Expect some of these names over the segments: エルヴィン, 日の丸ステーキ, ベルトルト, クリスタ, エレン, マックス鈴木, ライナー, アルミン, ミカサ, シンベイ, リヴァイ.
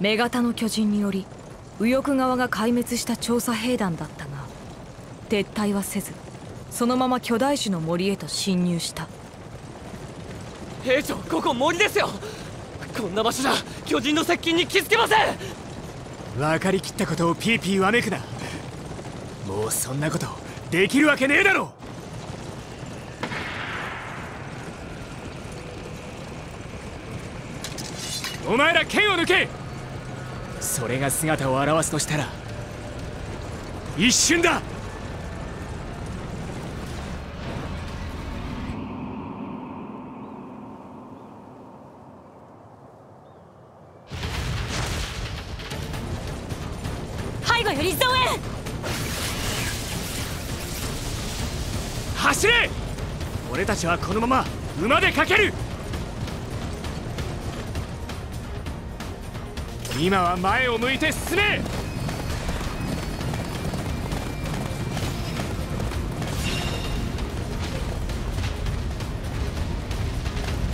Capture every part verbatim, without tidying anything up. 女型の巨人により右翼側が壊滅した調査兵団だったが、撤退はせずそのまま巨大種の森へと侵入した。兵長、ここ森ですよ。こんな場所じゃ巨人の接近に気づけません。分かりきったことをピーピーわめくな。もうそんなことできるわけねえだろ。お前ら剣を抜け。それが姿を現すとしたら一瞬だ。背後より増援。走れ。俺たちはこのまま馬で駆ける。今は前を向いて進め。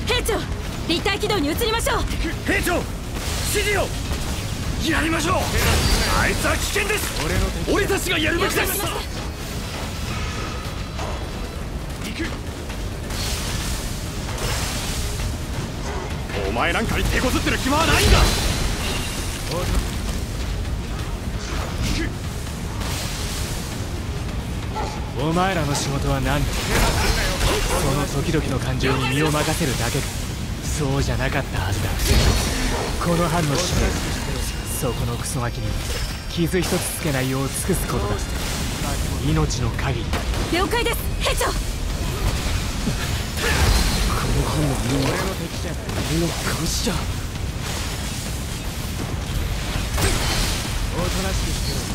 兵長、立体軌道に移りましょう。兵長、指示を。やりましょう。あいつは危険です。俺の敵、俺たちがやるべきです。行く。お前なんかに手こずってる暇はないんだ。お前らの仕事は何だ。その時々の感情に身を任せるだけだ。そうじゃなかったはずだ。この班の使命、そこのクソガキに傷一つつけないよう尽くすことだ。命の限りだ。了解です兵長。この班のみんな俺の敵じゃない、俺の監視だ。おとなしくしてろ。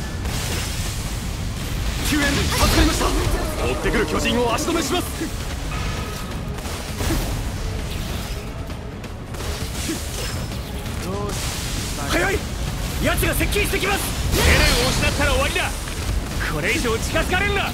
救援助かりました。追ってくる巨人を足止めします。早い。奴が接近してきます。エレンを失ったら終わりだ。これ以上近づかれるな。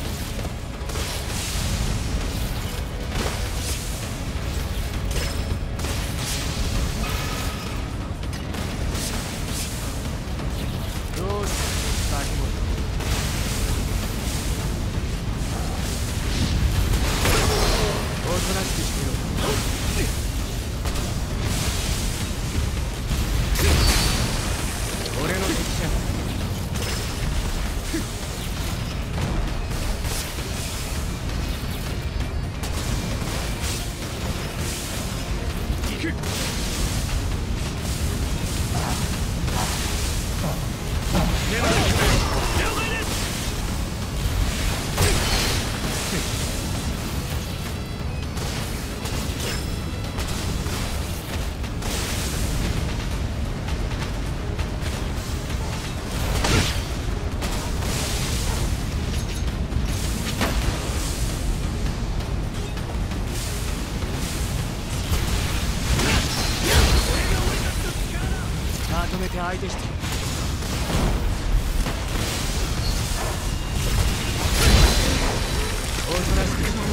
相手してる。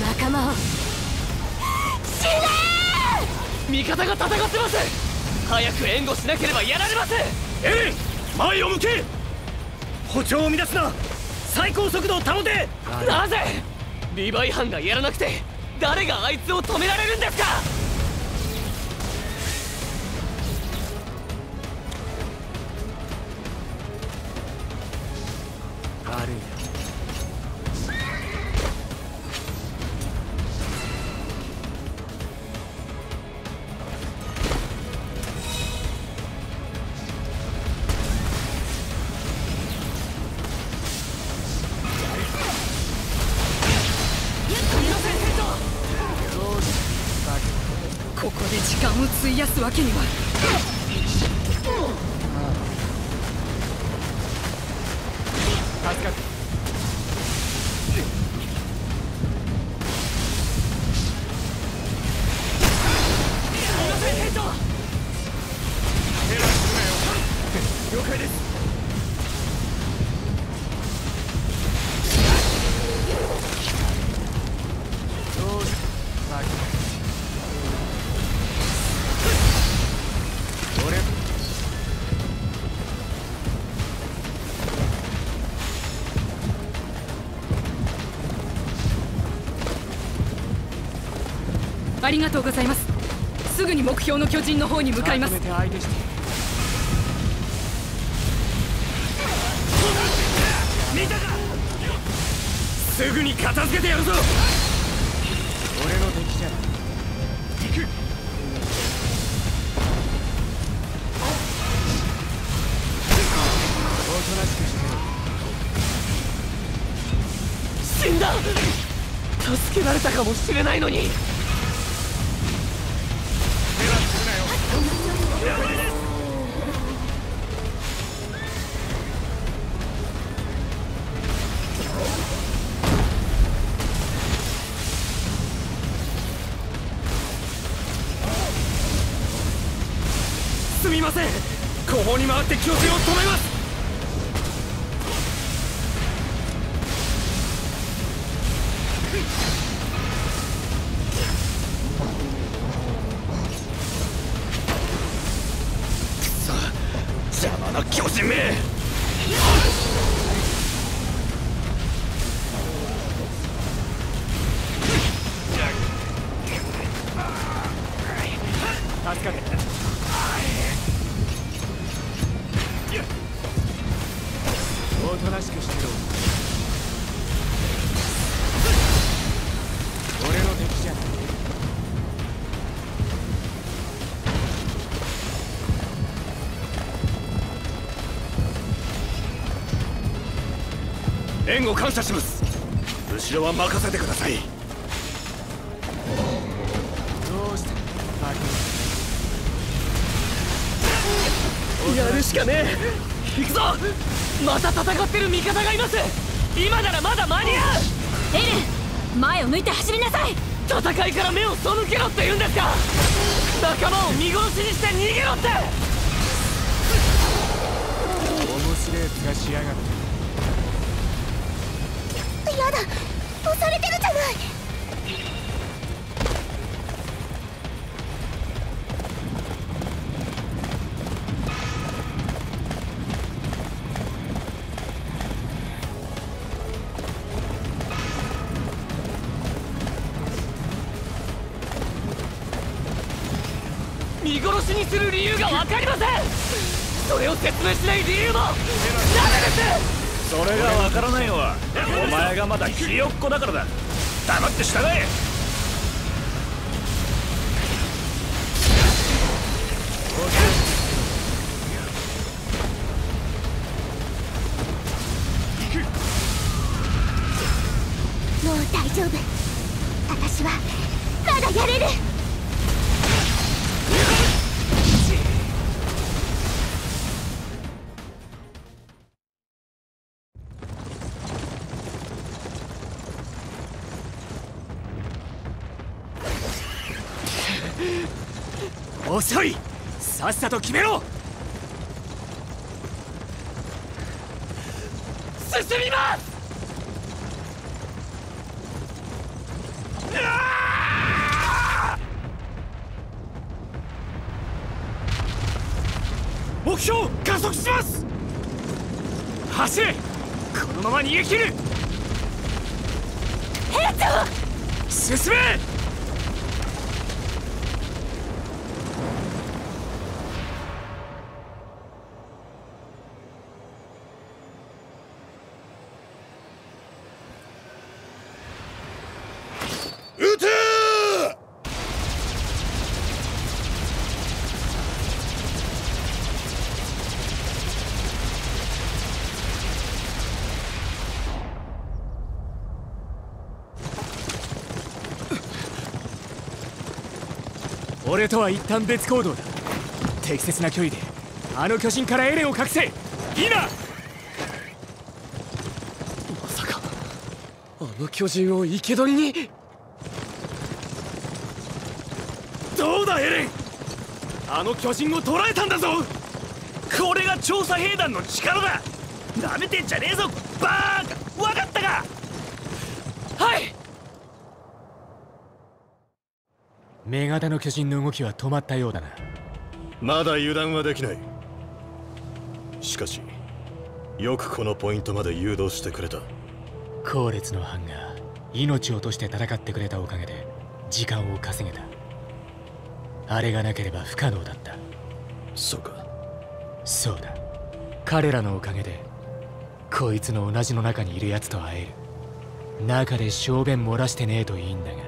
仲間を死ね。味方が戦ってます。早く援護しなければやられます。エレン、前を向け。歩調を乱すな。最高速度を保て。なぜリヴァイ班がやらなくて誰があいつを止められるんですか。ここで時間を費やすわけには。助かる。ありがとうございます。すぐに目標の巨人の方に向かいます。すぐに片付けてやるぞ。俺の敵じゃない。死んだ。助けられたかもしれないのに。すみません。後方に回って巨人を止めます。援護感謝します。後ろは任せてください。どうしてやるしかねえ。行くぞ。また戦ってる味方がいます。今ならまだ間に合う。エレン、前を向いて走りなさい。戦いから目を背けろって言うんですか。仲間を見殺しにして逃げろって。面白いやつがしやがって。やだ、押されてるじゃない。見殺しにする理由がわかりません。それを説明しない理由もダメです。それがわからないのはお前がまだひよっこだからだ。黙って従え。もう大丈夫。私はまだやれる。遅い。さっさと決めろ。進みます。目標加速します。走れ。このまま逃げ切る。兵長、進め。俺とは一旦別行動だ。適切な距離であの巨人からエレンを隠せ。いいな。まさかあの巨人を生け捕りに。どうだエレン、あの巨人を捕らえたんだぞ。これが調査兵団の力だ。なめてんじゃねえぞバーカ。わかったか。はい。女型の巨人の動きは止まったようだな。まだ油断はできない。しかしよくこのポイントまで誘導してくれた。後列の班が命を落として戦ってくれたおかげで時間を稼げた。あれがなければ不可能だった。そうか。そうだ、彼らのおかげでこいつの同じの中にいるやつと会える。中で小便漏らしてねえといいんだが。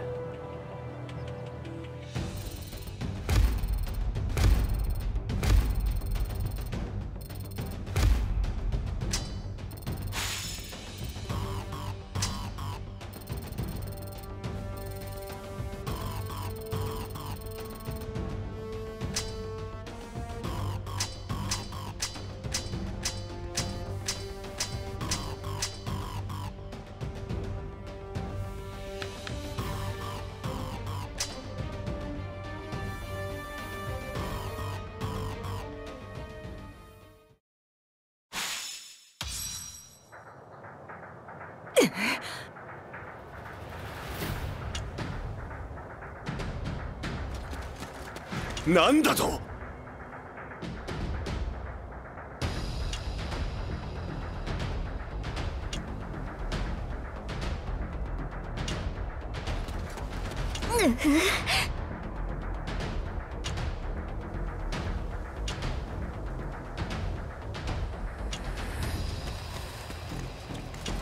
なんだと。く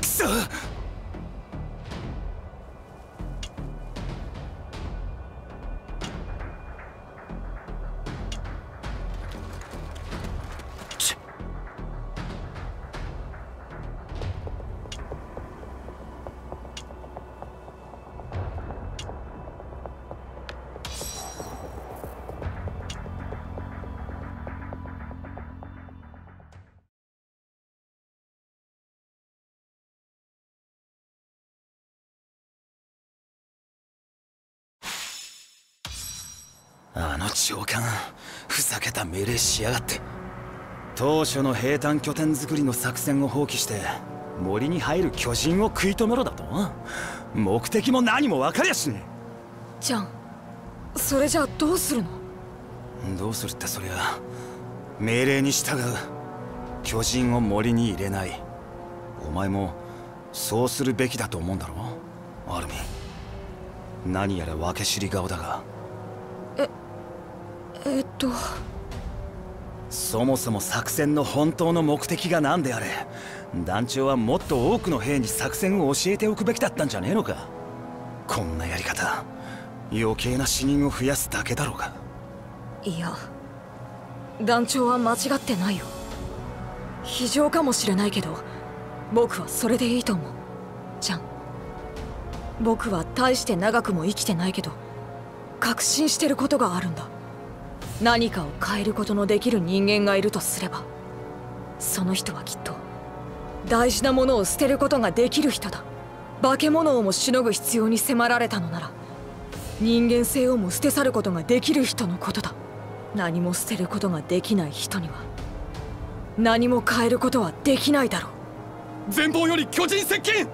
そ。あの長官、ふざけた命令しやがって。当初の兵団拠点作りの作戦を放棄して森に入る巨人を食い止めろだと。目的も何も分かりやしねえじゃん。それじゃあどうするの。どうするってそりゃ命令に従う。巨人を森に入れない。お前もそうするべきだと思うんだろうアルミン。何やら分け知り顔だが。えっとそもそも作戦の本当の目的が何であれ、団長はもっと多くの兵に作戦を教えておくべきだったんじゃねえのか。こんなやり方余計な死人を増やすだけだろうが。いや団長は間違ってないよ。非情かもしれないけど僕はそれでいいと思うじゃん。僕は大して長くも生きてないけど確信してることがあるんだ。何かを変えることのできる人間がいるとすれば、その人はきっと大事なものを捨てることができる人だ。化け物をもしのぐ必要に迫られたのなら、人間性をも捨て去ることができる人のことだ。何も捨てることができない人には何も変えることはできないだろう。前方より巨人接近。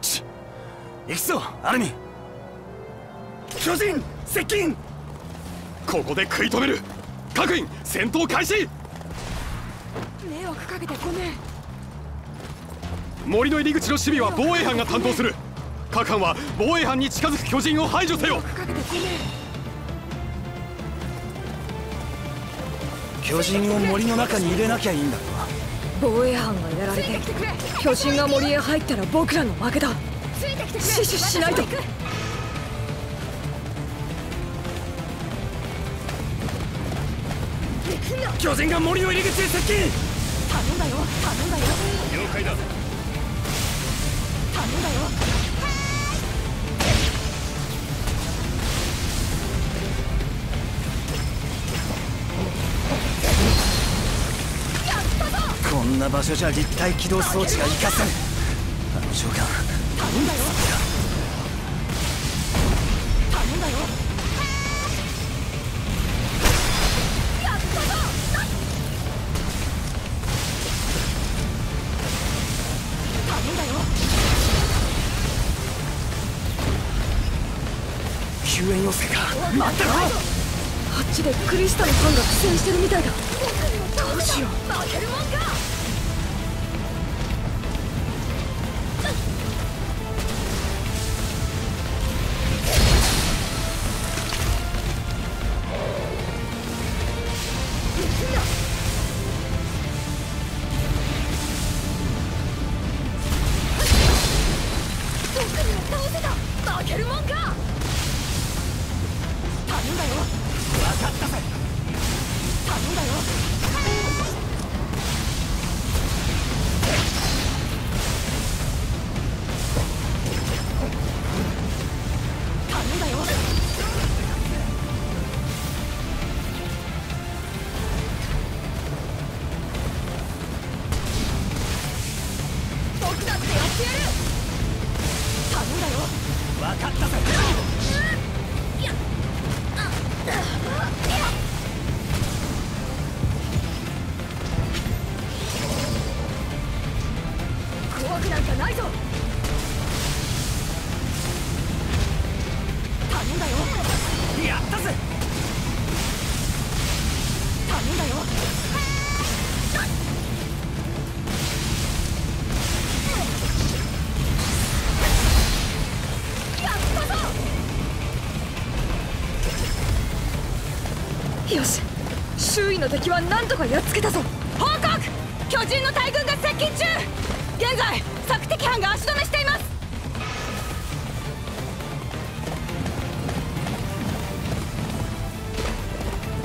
ちっ、行くぞアルミン。巨人接近。ここで食い止める。各員戦闘開始。迷惑かけてごめん。森の入り口の守備は防衛班が担当する。各班は防衛班に近づく巨人を排除せよ。巨人を森の中に入れなきゃいいんだ。防衛班がやられて巨人が森へ入ったら僕らの負けだ。死守しないと。巨人が森の入り口へ接近。頼んだよ頼んだよ。了解だ。頼んだよ。な場所じゃ立体起動装置が活かせん。あの召喚頼んだよ頼んだよやったぞ。頼んだよ救援要請か。待ってろ。あっちでクリスタのファンが苦戦してるみたいだ。どうしよう。負けるもんか。僕には倒せた。負けるもんか。頼んだよ。頼んだよ。頼んだよ。僕だってやってやる。頼んだよ。分かったぜ。怖くなんかないぞ。頼んだよ。やったぜ。頼んだよ。やったぞ。よし、周囲の敵は何とかやっつけたぞ。報告、巨人の大軍が接近中。現在索敵班が足止めしています。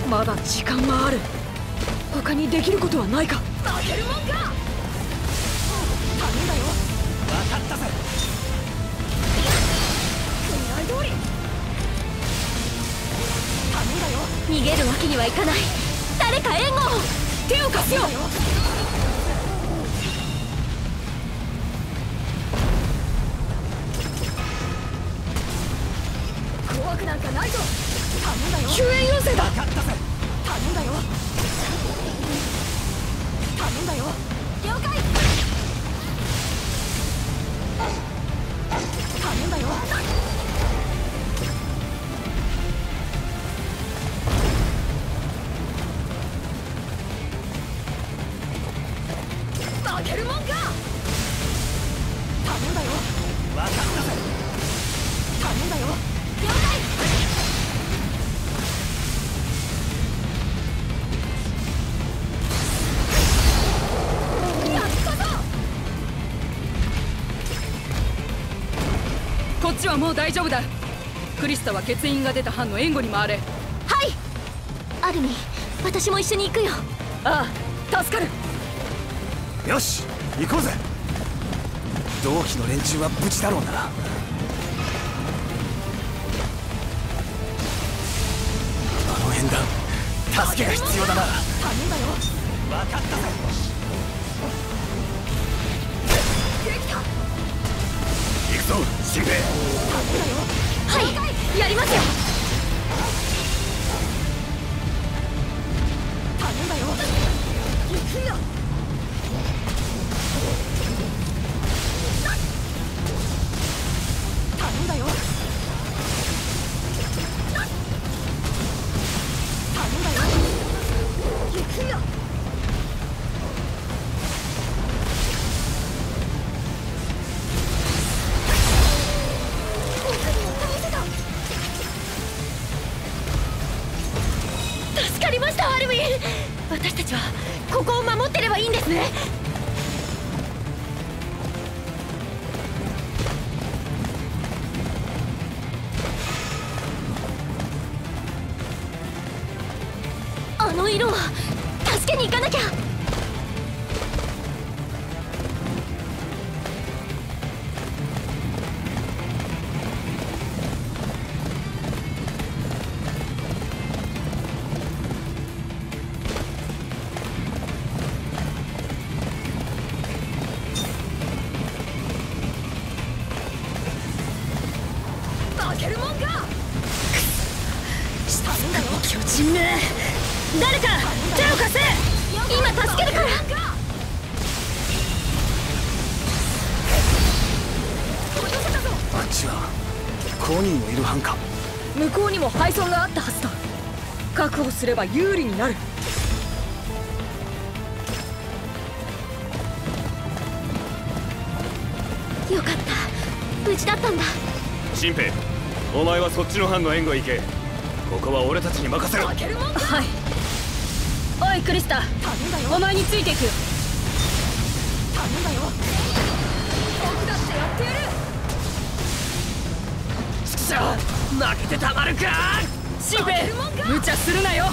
まだ時間はある。他にできることはないか。負けるもんか。頼んだよ。分かったぜ。狙い通り。頼んだよ。逃げるわけにはいかない。誰か援護を。手を貸すよ。なんかないぞ。頼んだよ。救援要請だ。頼んだよ。頼んだよ。了解。頼んだよ。負けるもんか。頼んだよ。分かったぜ。頼んだよ。了解。こっちはもう大丈夫だ。クリスタは欠員が出た班の援護に回れ。はい。アルミン、私も一緒に行くよ。ああ、助かる。よし、行こうぜ。同期の連中は無事だろうな。あの辺だ。助けが必要だな。頼んだよ。分かったぜ。できた。行くぞ、シンベイ。はい、やりますよ。頼んだよ。行くよ。頼んだよ。頼んだよ。行くよ。私たちはここを守ってればいいんですね。あの色を助けに行かなきゃ。巨人め、誰か手を貸せ。今助けるから。あっちはごにんもいる班か。向こうにも配送があったはずだ。確保すれば有利になる。よかった、無事だったんだ。新兵、お前はそっちの班の援護へ行け。ここは俺たちに任せろ。はい。おいクリスタ、お前についていく。頼んだよ。僕だってやってやる。負けてたまるか。シンペイ、無茶するなよ。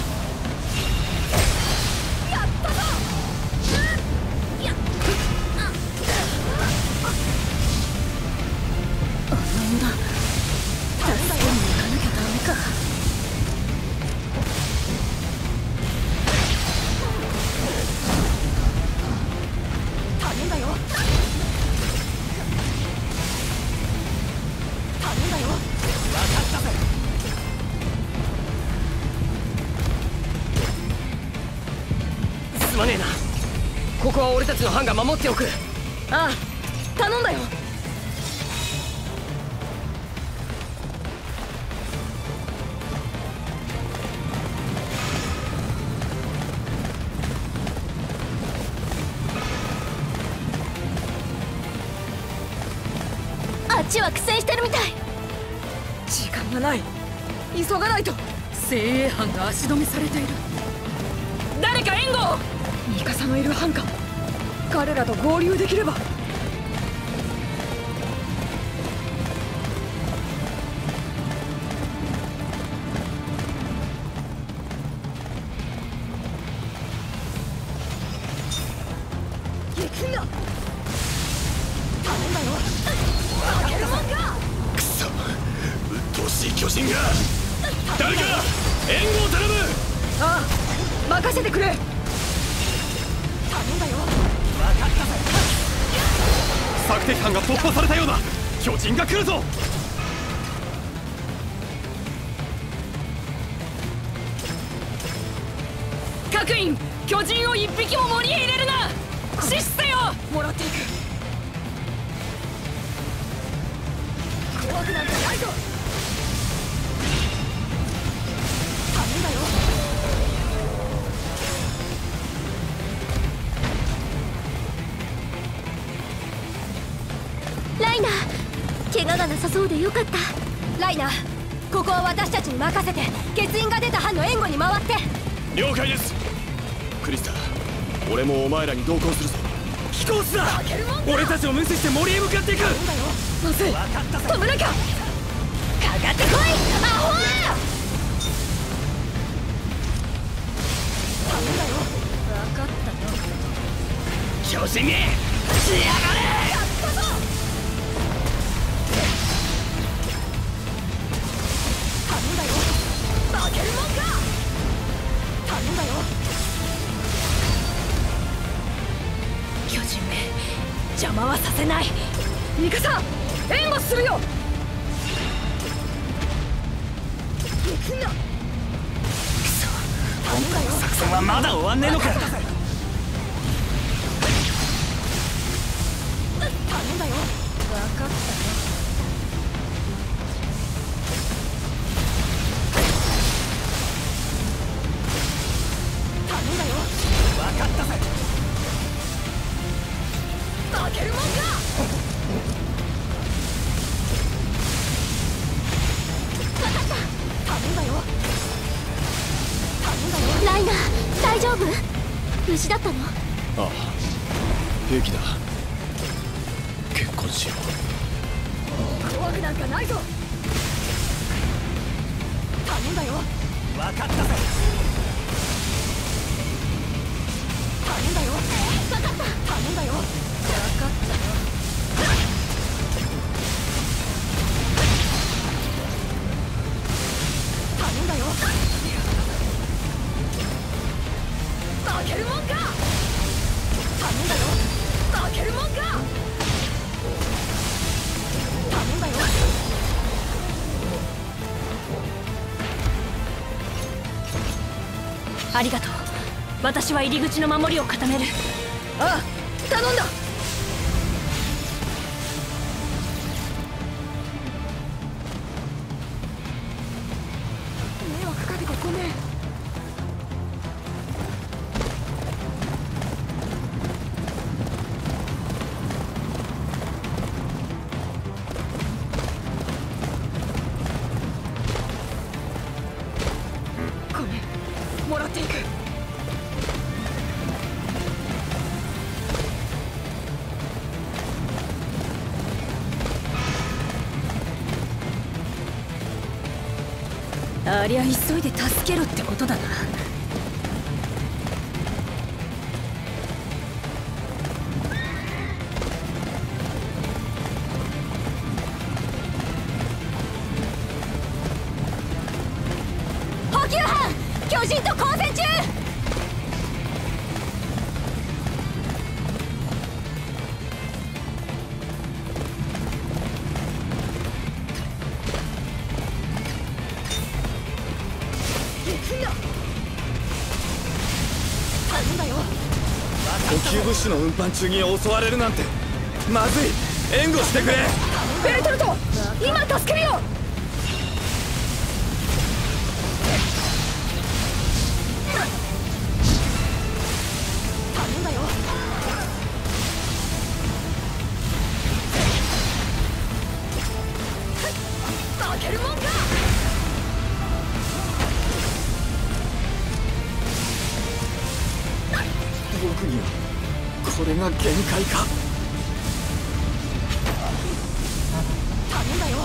やったぞ。あの女、助けに行かなきゃダメか。大変だよ。大変だよ。すまねえな。ここは俺たちの班が守っておく。ああ、頼んだよ。あっちは苦戦してるみたい。時間がない、急がないと。精鋭班が足止めされている。誰か援護を。ミカサのいる班か。彼らと合流できれば。行くんだ。頼んだよ。負けるもんか。くそ、鬱陶しい巨人が。誰か援護を頼む。ああ、任せてくれ。頼んだよ。分かったぜ。索敵班が突破されたようだ。巨人が来るぞ。各員、巨人を一匹も森へ入れるな。死守せよ。もらっていく。怖くなんかないぞ。頼んだよ。怪我がなさそうでよかった。ライナー、ここは私たちに任せて、欠員が出た班の援護に回って。了解です。クリスタ、俺もお前らに同行するぞ。飛行士だ。俺たちを無視して森へ向かっていく。まずい、止めなきゃ。かかってこい、アホー。分かったよ。巨人に仕上がれ。巨人め、邪魔はさせない。ミカサ、援護するよ。行くな。クソ、今回の作戦はまだ終わんねえのか。頼んだよ。分かったよ。大丈夫？無事だったの？ああ、平気だ。結婚しよう。怖くなんかないぞ。頼んだよ。分かったぜ。頼んだよ。分かった。頼んだよ。分かったよ。頼んだよ。負けるもんか。頼んだよ。負けるもんか。頼んだよ。ありがとう。私は入り口の守りを固める。ああ、頼んだ。迷惑かけてごめん。ありゃ急いで助けろってことだな。補給班、巨人と交戦中。補給物資の運搬中に襲われるなんてまずい。援護してくれ。ベルトルト、今助けるよ。頼んだよ。負けるもんか。僕にはこれが限界か。頼んだよ。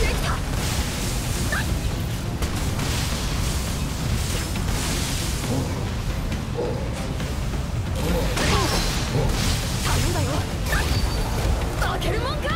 できた。頼んだよ。負けるもんか。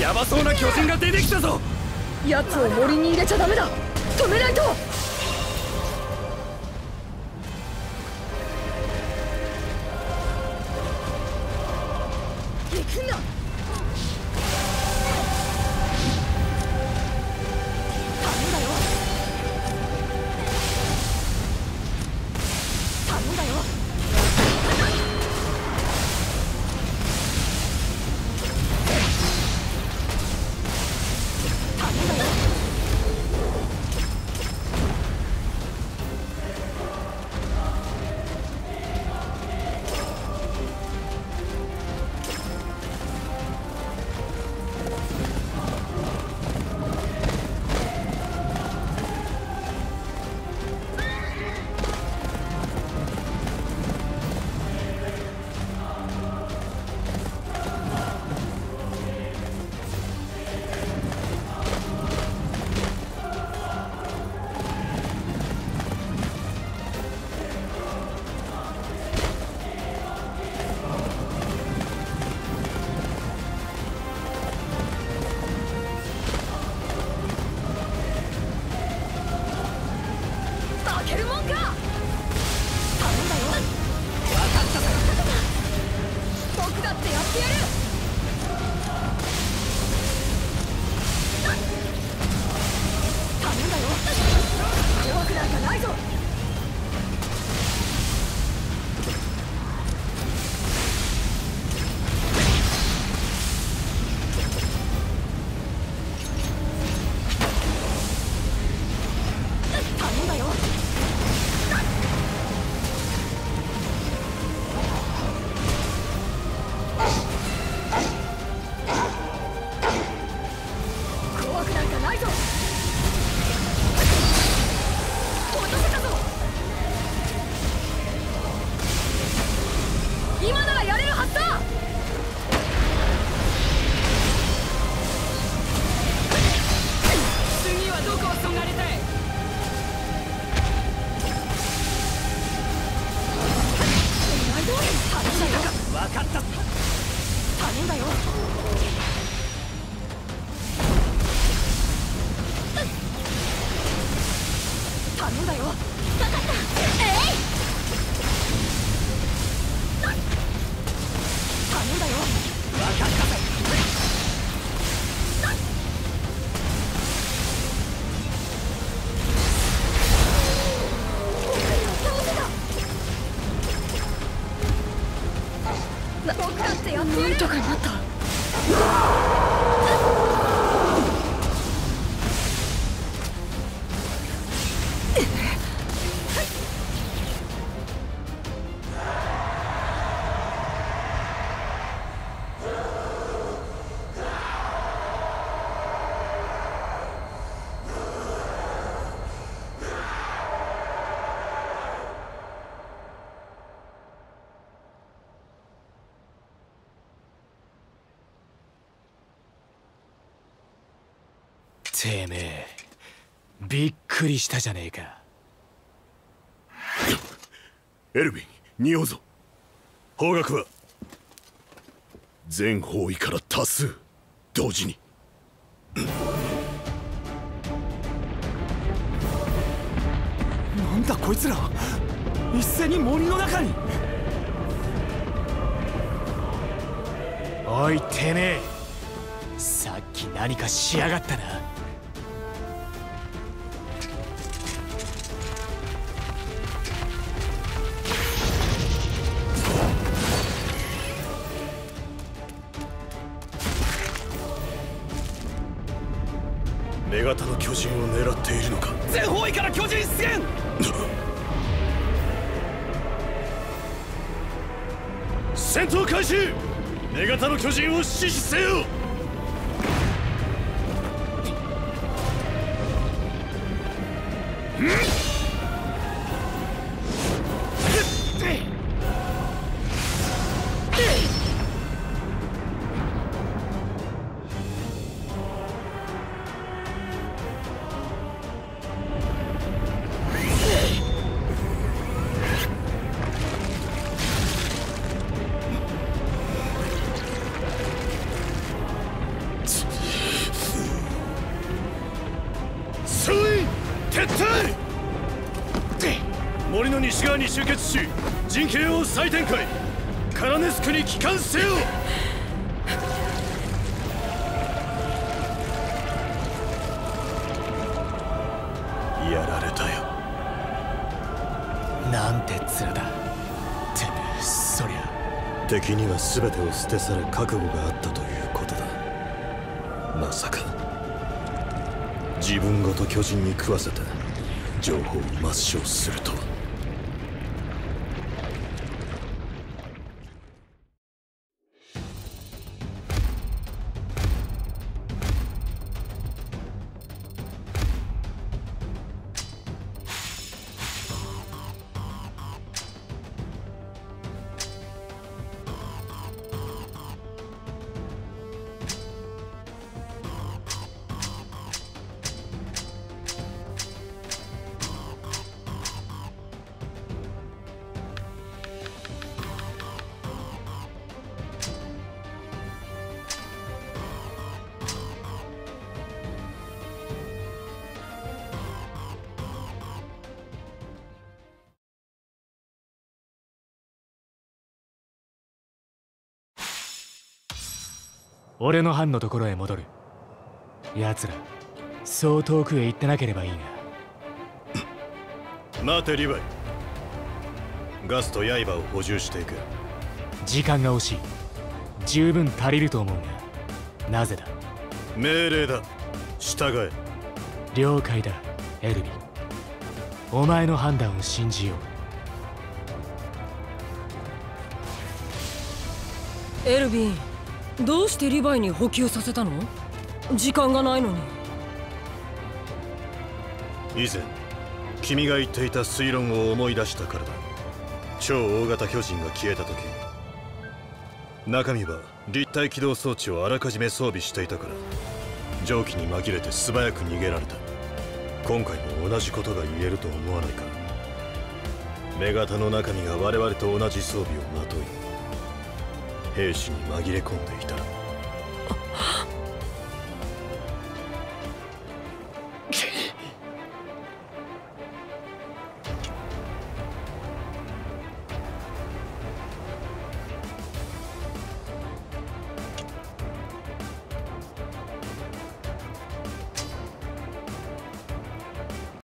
ヤバそうな巨人が出てきたぞ。やつを森に入れちゃダメだ。止めないと。行くんだ。頼んだよ。頼んだよ。頼んだよ。わかった。えい。頼んだよ。わかったぜ。な、なんとかなった。てめえ、びっくりしたじゃねえか。エルヴィン、におうぞ。方角は全方位から多数同時に。なんだこいつら、一斉に森の中に。おいてめえ、さっき何かしやがったな。女型の巨人を狙っているのか。全方位から巨人出現。戦闘開始。女型の巨人を死守せよ。森の西側に集結し、陣形を再展開。カラネスクに帰還せよ。やられたよ。なんて面だ。てめえ、そりゃ敵には全てを捨て去る覚悟があったということだ。まさか自分ごと巨人に食わせて情報を抹消するとは。俺の班のところへ戻る。奴らそう遠くへ行ってなければいいが。待てリヴァイ、ガスと刃を補充していく。時間が惜しい。十分足りると思うが、なぜだ。命令だ、従え。了解だエルヴィン、お前の判断を信じよう。エルヴィン、どうしてリヴァイに補給させたの？時間がないのに。以前君が言っていた推論を思い出したからだ。超大型巨人が消えた時、中身は立体起動装置をあらかじめ装備していたから蒸気に紛れて素早く逃げられた。今回も同じことが言えると思わないか。女型の中身が我々と同じ装備をまとい、兵士に紛れ込んでいた。